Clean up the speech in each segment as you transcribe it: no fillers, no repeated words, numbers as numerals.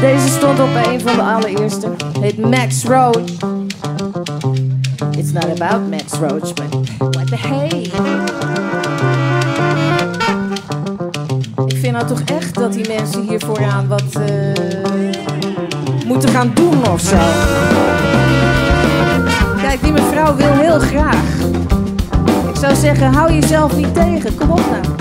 Deze stond op een van de allereerste. Heet Max Roach. It's not about Max Roach, but what the hey. Ik vind nou toch echt dat die mensen hier vooraan wat moeten gaan doen of zo. Kijk, die mevrouw wil heel graag. Ik zou zeggen, hou jezelf niet tegen. Kom op nou.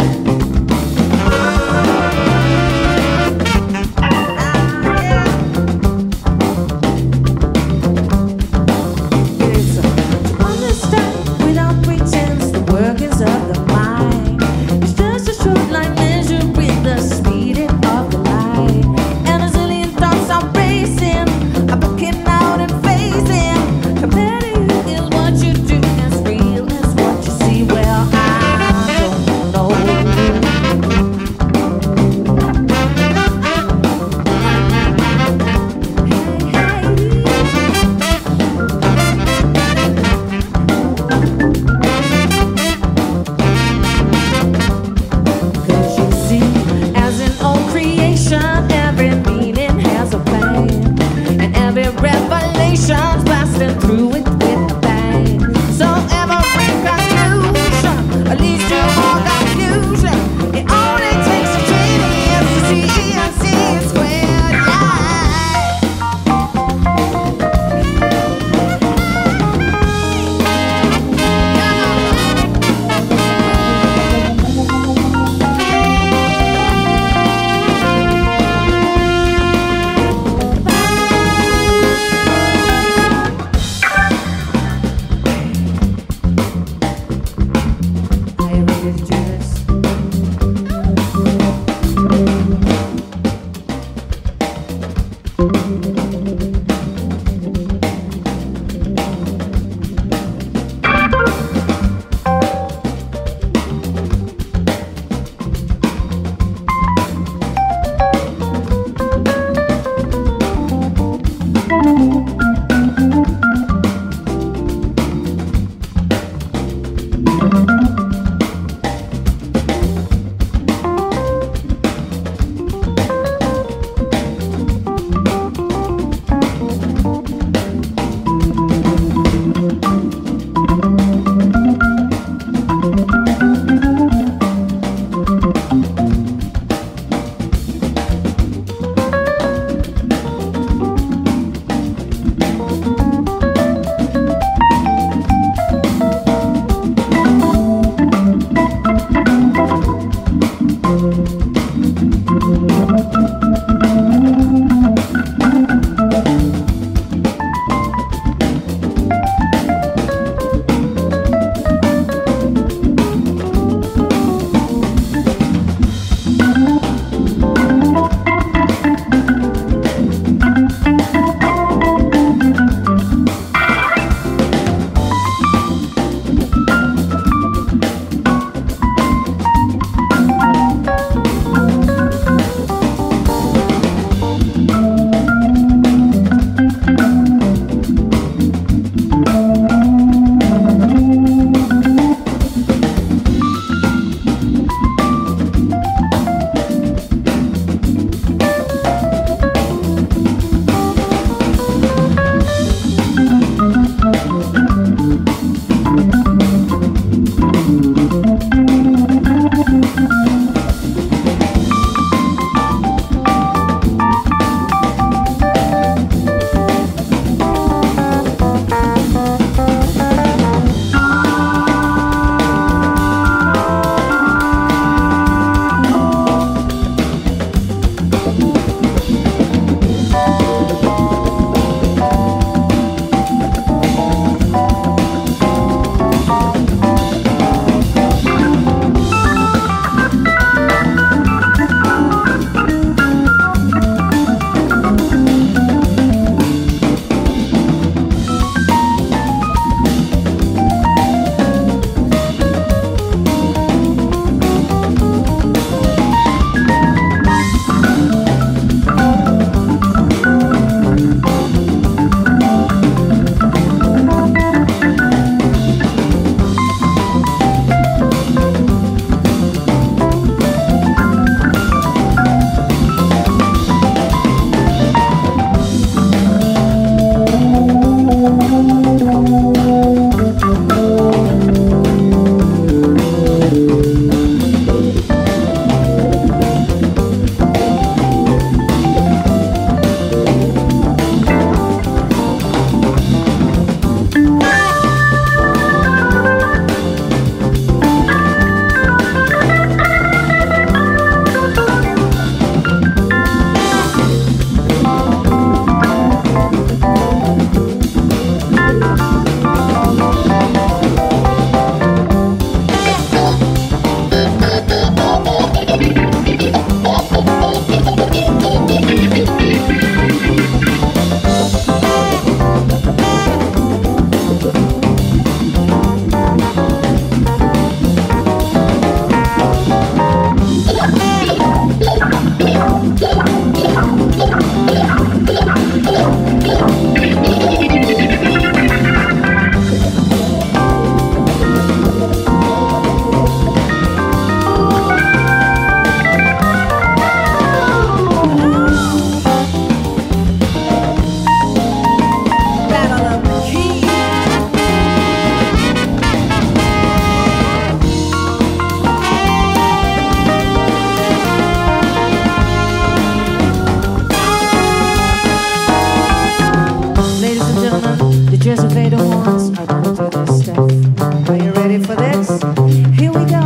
Just play the horns, I don't do this stuff. Are you ready for this? Here we go.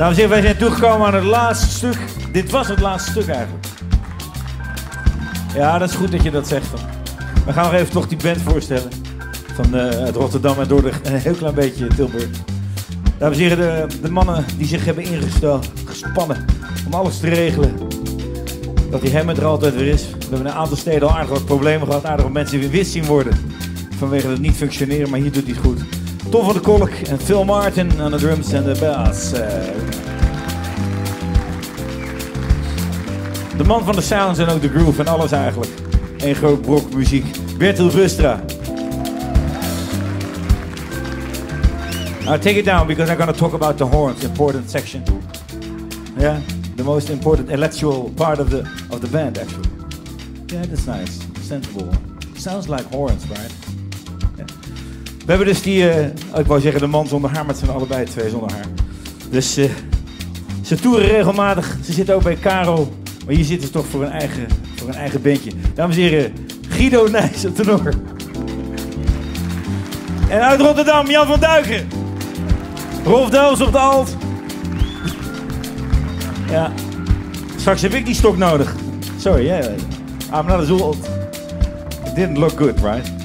Dames en heren, wij zijn toegekomen aan het laatste stuk. Dit was het laatste stuk eigenlijk. Ja, dat is goed dat je dat zegt dan. We gaan nog even toch die band voorstellen. Van uit Rotterdam en Dordrecht en een heel klein beetje Tilburg. Dames en heren, de mannen die zich hebben ingespannen om alles te regelen. Dat die Hammond er altijd weer is. We hebben in een aantal steden al aardig wat problemen gehad. Aardig wat mensen weer wit zien worden. Vanwege het niet functioneren, maar hier doet hij het goed. Tom van de Kolk en Phil Martin aan de drums en de bass. De man van de sounds en ook de groove en alles eigenlijk. Eén groot brok muziek. Berthil Busstra. Now take it down because I'm going to talk about the horns, important section. Yeah, the most important electoral part of the band actually. Yeah, that's nice, sensible. Sounds like horns, right? We hebben dus die, ik wou zeggen de man zonder haar, maar het zijn allebei twee zonder haar. Dus ze toeren regelmatig, ze zitten ook bij Caro, maar hier zitten ze toch voor een eigen bandje. Dames en heren, Guido Nijs op tenor. En uit Rotterdam, Jan van Duijgen. Rolf Delfs op de alt. Ja, straks heb ik die stok nodig. Sorry, yeah. I'm not as old. It didn't look good, right?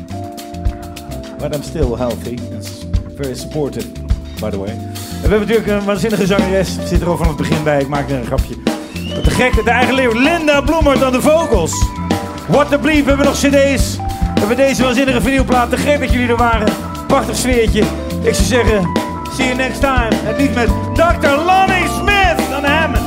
But I'm still healthy. That's very supportive, by the way. En we hebben natuurlijk een waanzinnige zangeres. Zit er al van het begin bij. Ik maak er een grapje. Wat de gekke, de eigen leeuw. Linda Bloemhard aan de vocals. What the bleep. We hebben nog cd's. We hebben deze waanzinnige videoplaat. Te gek dat jullie er waren. Prachtig sfeertje. Ik zou zeggen, see you next time. En niet met Dr. Lonnie Smith aan Hammond.